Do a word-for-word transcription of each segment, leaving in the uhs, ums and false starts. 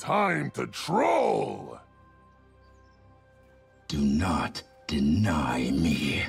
Time to troll! Do not deny me.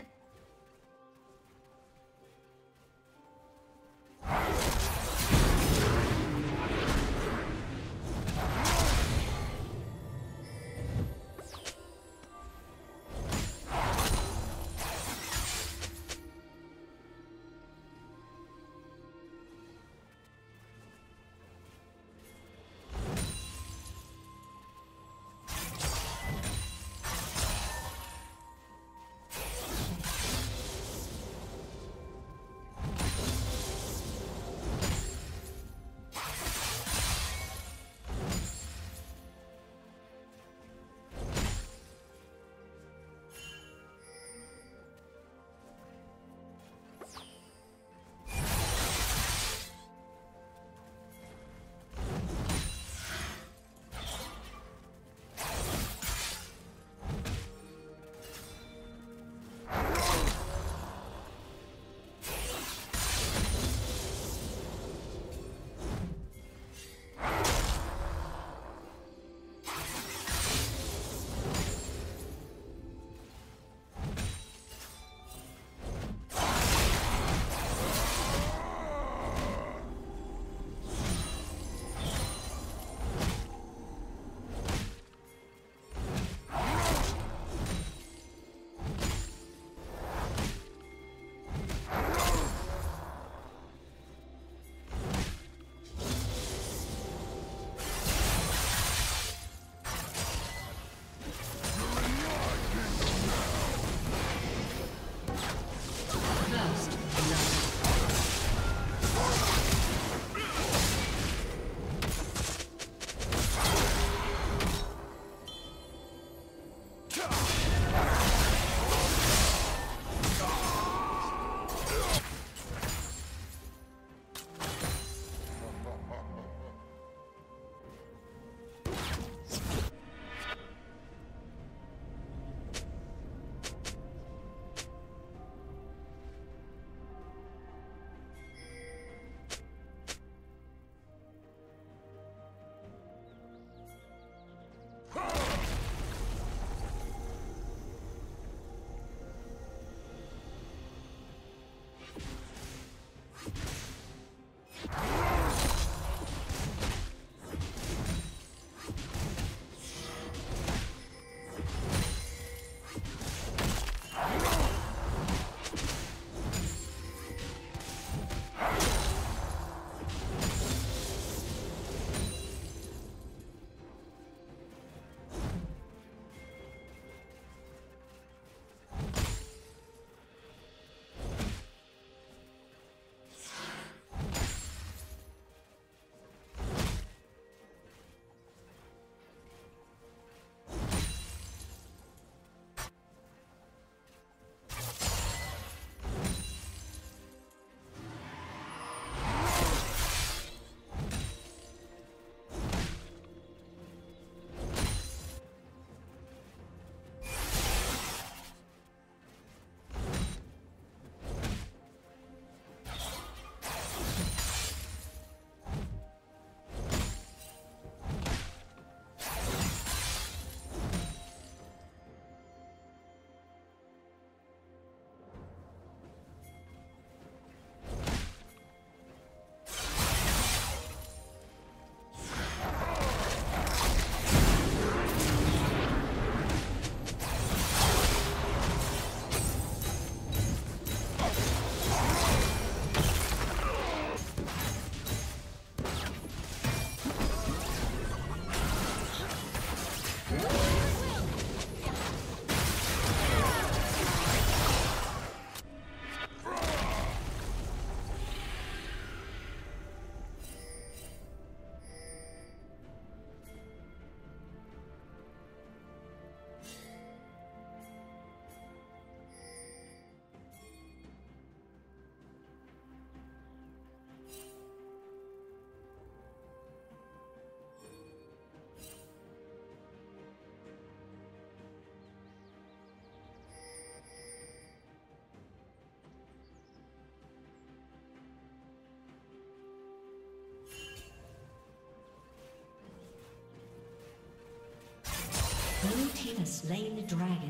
team has slain the dragon.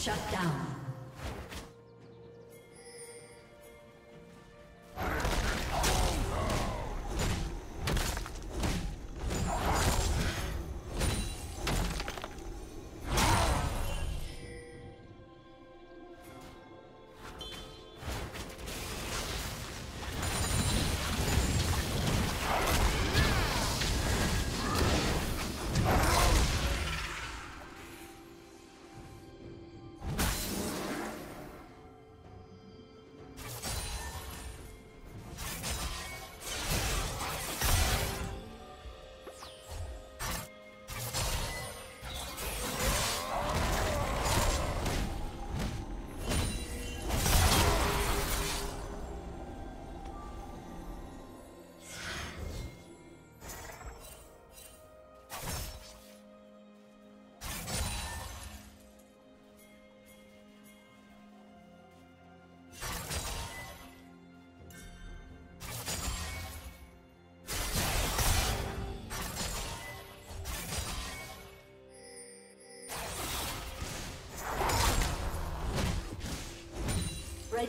Shut down. Red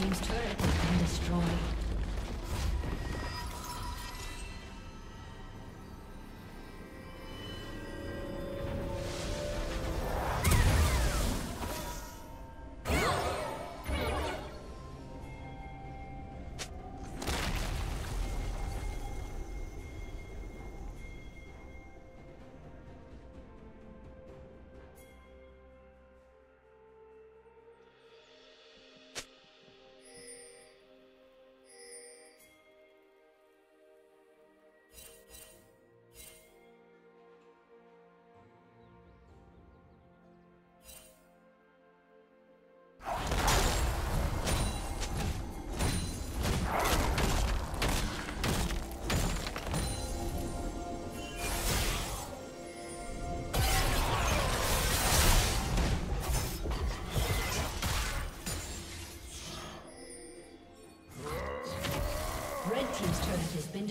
Team's turret has been destroyed. Red team's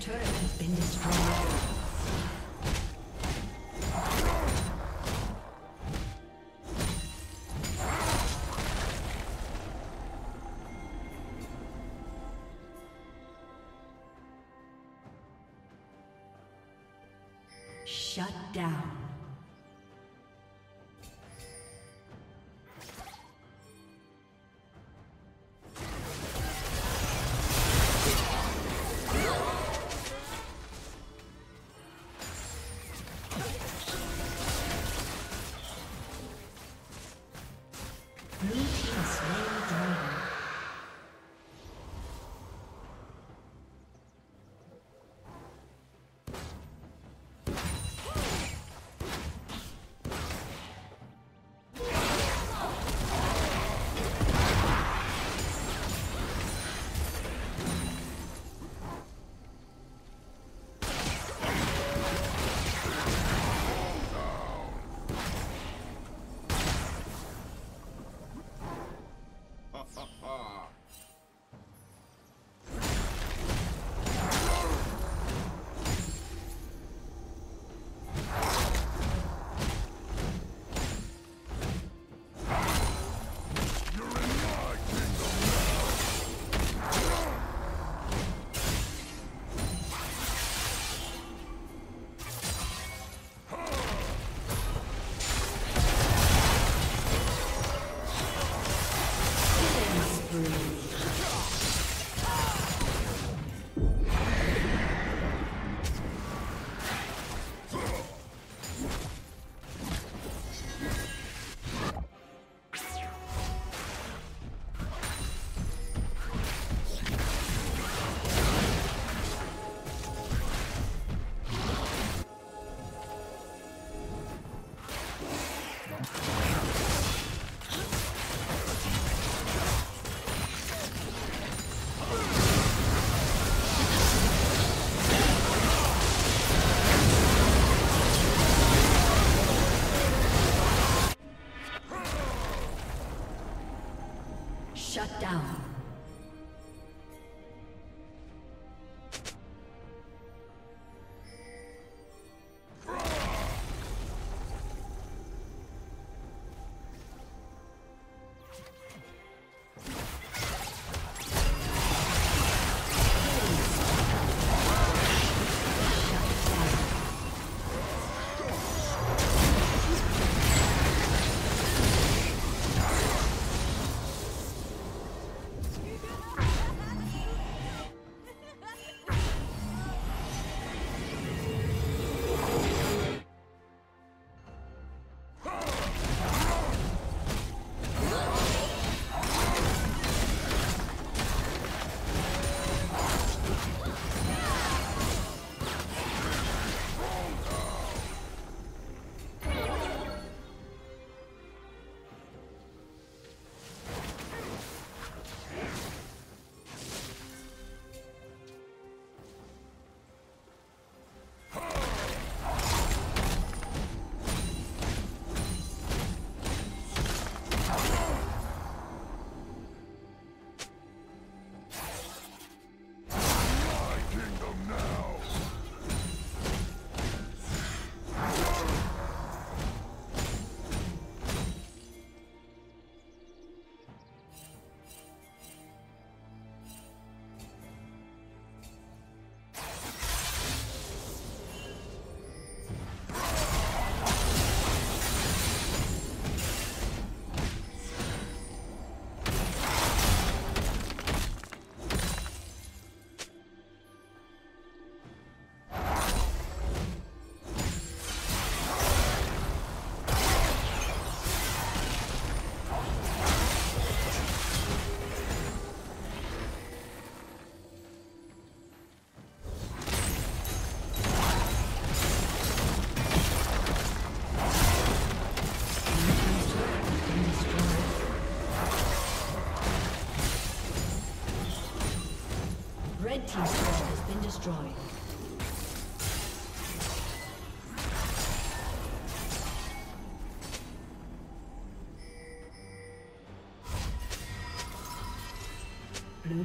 turret has been destroyed. Shut down. Shut down. Red team's turret has been destroyed. Blue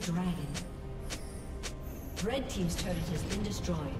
the dragon. Red team's turret has been destroyed.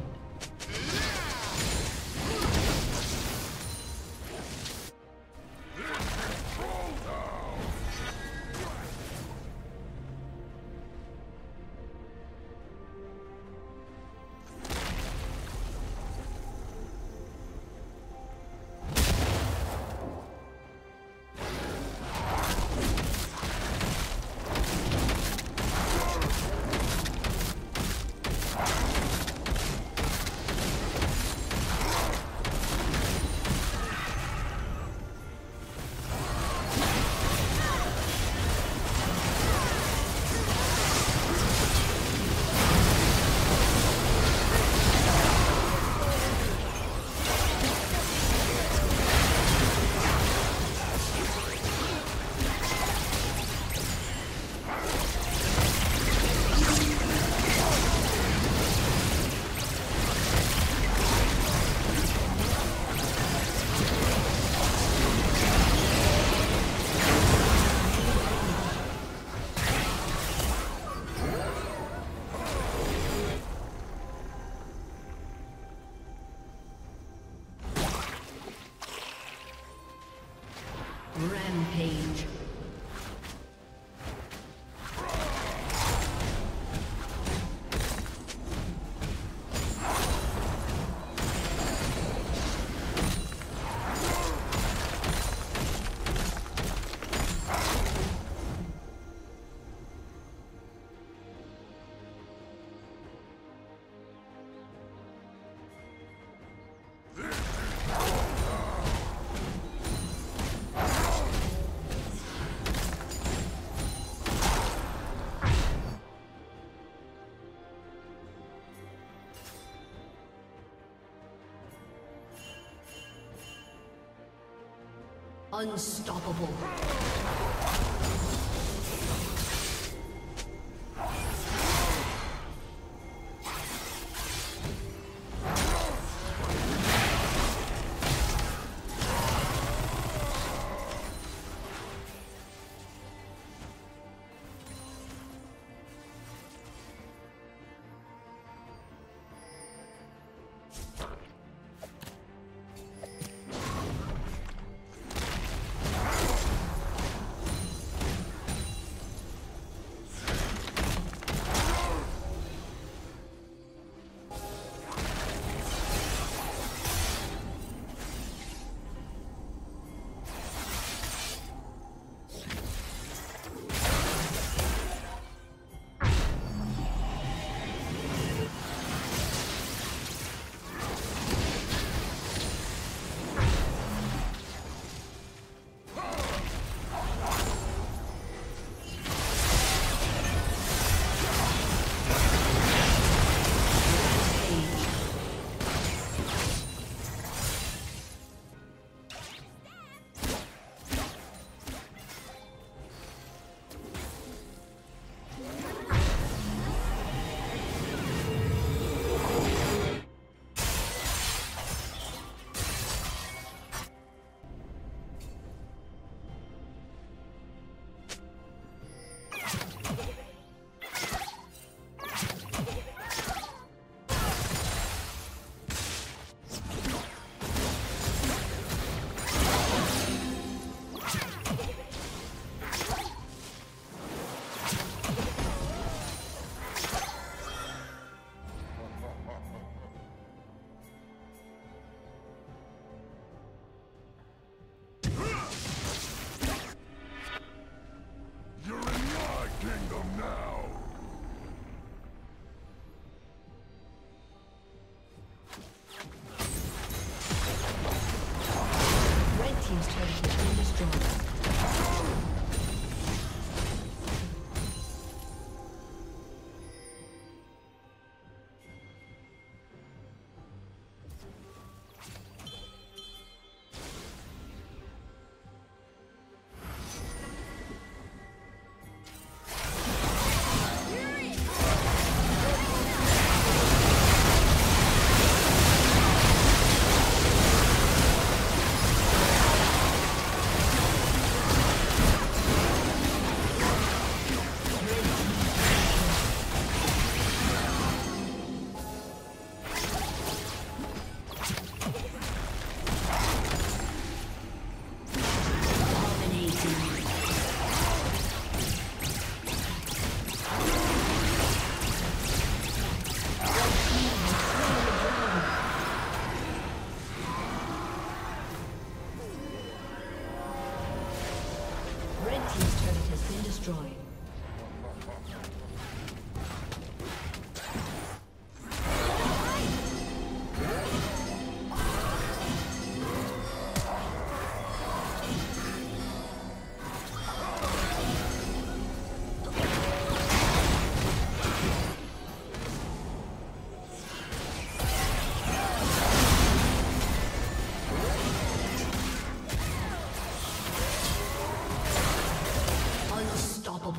Rampage. Unstoppable.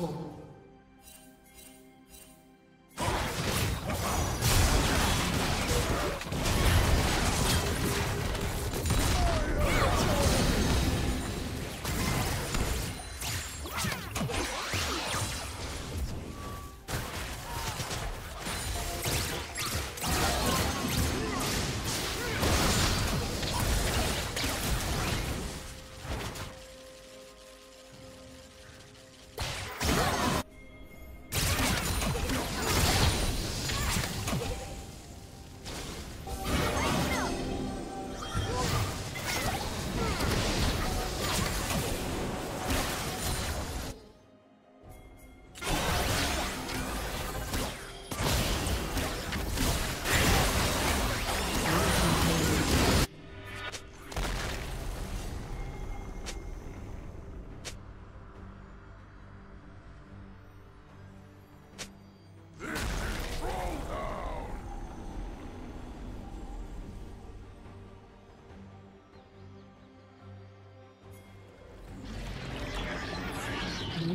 Unstoppable. Blue